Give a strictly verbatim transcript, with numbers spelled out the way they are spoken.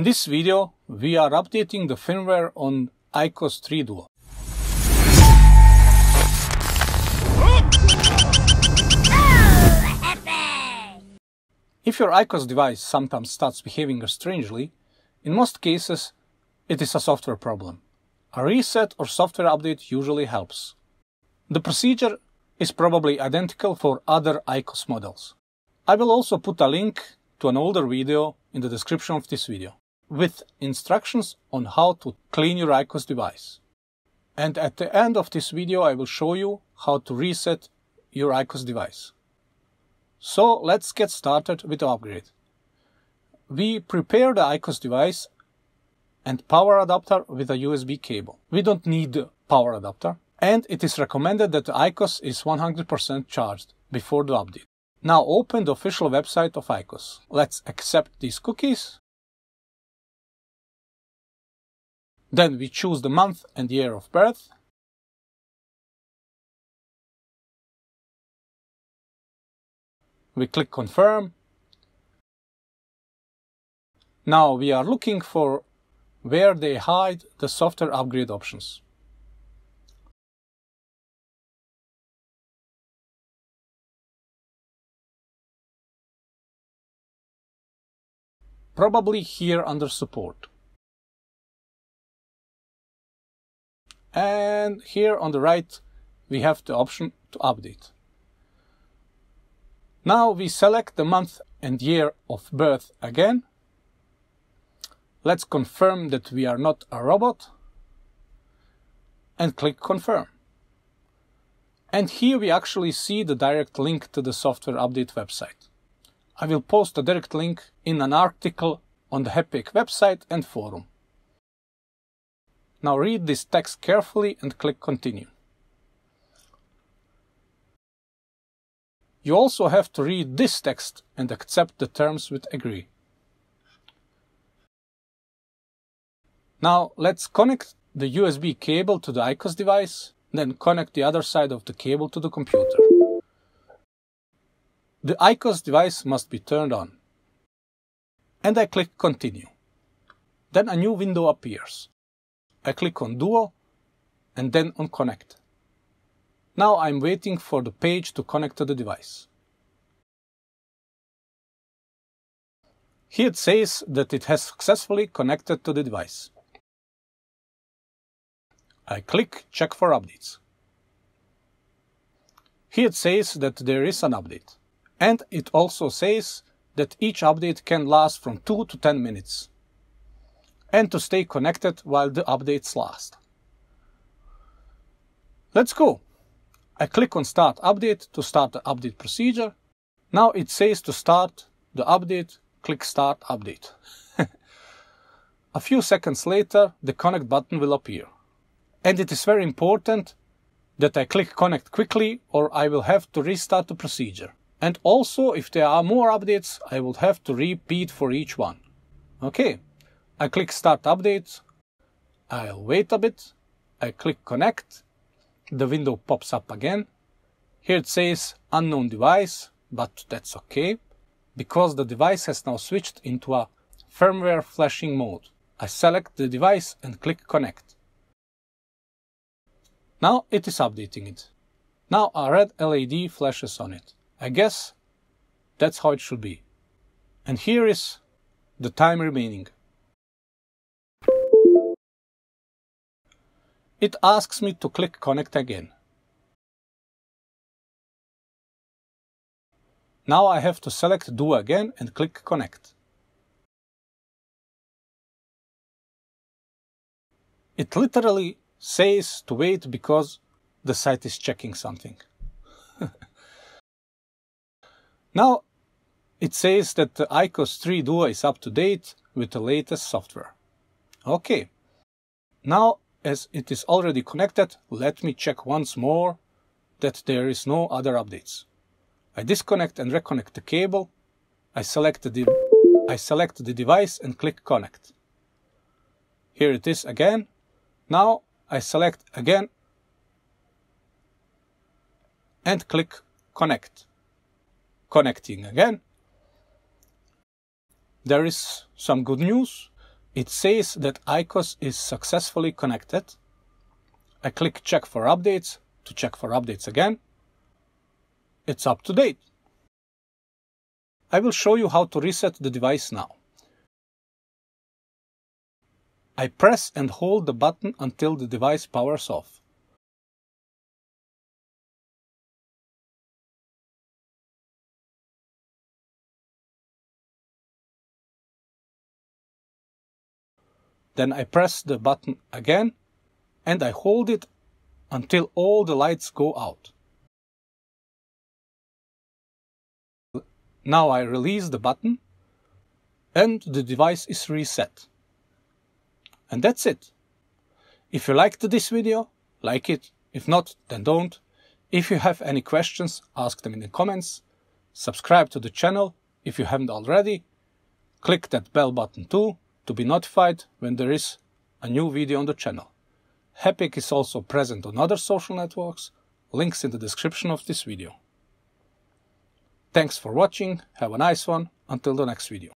In this video, we are updating the firmware on I Q O S three Duo. If your I Q O S device sometimes starts behaving strangely, in most cases, it is a software problem. A reset or software update usually helps. The procedure is probably identical for other I Q O S models. I will also put a link to an older video in the description of this video, with instructions on how to clean your I Q O S device. And at the end of this video, I will show you how to reset your I Q O S device. So let's get started with the upgrade. We prepare the I Q O S device and power adapter with a U S B cable. We don't need a power adapter, and it is recommended that the I Q O S is one hundred percent charged before the update. Now open the official website of I Q O S. Let's accept these cookies. Then we choose the month and year of birth. We click confirm. Now we are looking for where they hide the software upgrade options. Probably here under support. And here on the right, we have the option to update. Now we select the month and year of birth again. Let's confirm that we are not a robot and click confirm. And here we actually see the direct link to the software update website. I will post a direct link in an article on the HEPEK website and forum. Now read this text carefully and click continue. You also have to read this text and accept the terms with agree. Now let's connect the U S B cable to the I Q O S device, then connect the other side of the cable to the computer. The I Q O S device must be turned on. And I click continue. Then a new window appears. I click on Duo and then on Connect. Now I'm waiting for the page to connect to the device. Here it says that it has successfully connected to the device. I click Check for updates. Here it says that there is an update. And it also says that each update can last from two to ten minutes. And to stay connected while the updates last. Let's go. I click on Start Update to start the update procedure. Now it says to start the update, click Start Update. A few seconds later, the Connect button will appear. And it is very important that I click Connect quickly or I will have to restart the procedure. And also, if there are more updates, I will have to repeat for each one. Okay. I click Start Update, I'll wait a bit, I click Connect, the window pops up again. Here it says Unknown Device, but that's okay, because the device has now switched into a firmware flashing mode. I select the device and click Connect. Now it is updating it. Now a red L E D flashes on it. I guess that's how it should be. And here is the time remaining. It asks me to click Connect again. Now I have to select Duo again and click Connect. It literally says to wait because the site is checking something. Now it says that the I Q O S three Duo is up to date with the latest software. Okay. Now, as it is already connected, let me check once more that there is no other updates. I disconnect and reconnect the cable. I select the, I select the device and click Connect. Here it is again. Now I select again and click Connect. Connecting again. There is some good news. It says that IQOS is successfully connected. I click check for updates to check for updates again. It's up to date. I will show you how to reset the device now. I press and hold the button until the device powers off. Then I press the button again and I hold it until all the lights go out. Now I release the button and the device is reset. And that's it. If you liked this video, like it. If not, then don't. If you have any questions, ask them in the comments. Subscribe to the channel if you haven't already. Click that bell button too to be notified when there is a new video on the channel. HEPEK is also present on other social networks. Links in the description of this video. Thanks for watching. Have a nice one. Until the next video.